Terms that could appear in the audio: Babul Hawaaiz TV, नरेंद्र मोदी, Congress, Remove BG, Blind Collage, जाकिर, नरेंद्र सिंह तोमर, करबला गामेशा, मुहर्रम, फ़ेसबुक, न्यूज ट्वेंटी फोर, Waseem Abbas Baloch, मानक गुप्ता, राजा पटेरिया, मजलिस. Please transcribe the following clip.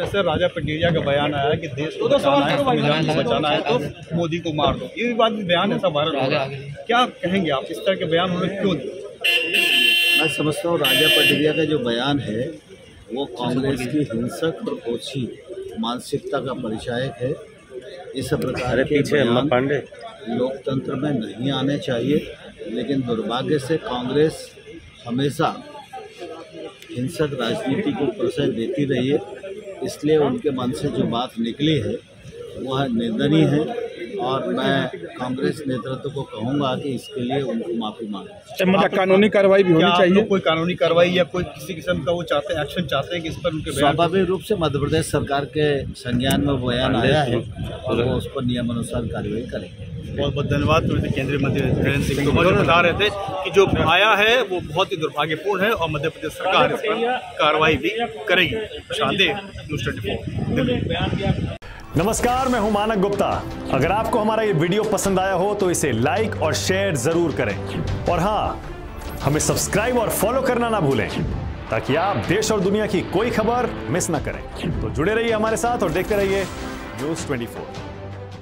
ऐसे राजा पटेरिया का बयान आया कि देश को बचाना है तो मोदी को मार दो, ये बात बयान ऐसा वायरल हो रहा है, क्या कहेंगे आप? इस तरह के बयान उन्होंने क्यों दिए? मैं समझता हूँ राजा पटेरिया का जो बयान है वो कांग्रेस की हिंसक और ओछी मानसिकता का परिचायक है। इस प्रकार के बयान लोकतंत्र में नहीं आने चाहिए, लेकिन दुर्भाग्य से कांग्रेस हमेशा हिंसक राजनीति को प्रश्रय देती रही है, इसलिए उनके मन से जो बात निकली है वह निंदनीय है और मैं कांग्रेस नेतृत्व को कहूंगा कि इसके लिए उनको माफी मांगे। मतलब कानूनी कार्रवाई भी होनी चाहिए, कोई कानूनी कार्रवाई या कोई किसी किस्म का वो चाहते एक्शन चाहते हैं कि इस पर उनके स्वाभाविक रूप से मध्य प्रदेश सरकार के संज्ञान में बयान आया है और वो उस पर नियमानुसार कार्रवाई करेंगे। बहुत बहुत धन्यवाद। केंद्रीय मंत्री नरेंद्र सिंह तोमर बता रहे थे कि जो आया है वो बहुत ही दुर्भाग्यपूर्ण है और मध्य प्रदेश सरकार इस पर कार्रवाई भी करेगी। न्यूज 24। नमस्कार, मैं हूं मानक गुप्ता। अगर आपको हमारा ये वीडियो पसंद आया हो तो इसे लाइक और शेयर जरूर करें और हाँ, हमें सब्सक्राइब और फॉलो करना ना भूलें ताकि आप देश और दुनिया की कोई खबर मिस ना करें। तो जुड़े रहिए हमारे साथ और देखते रहिए न्यूज 24।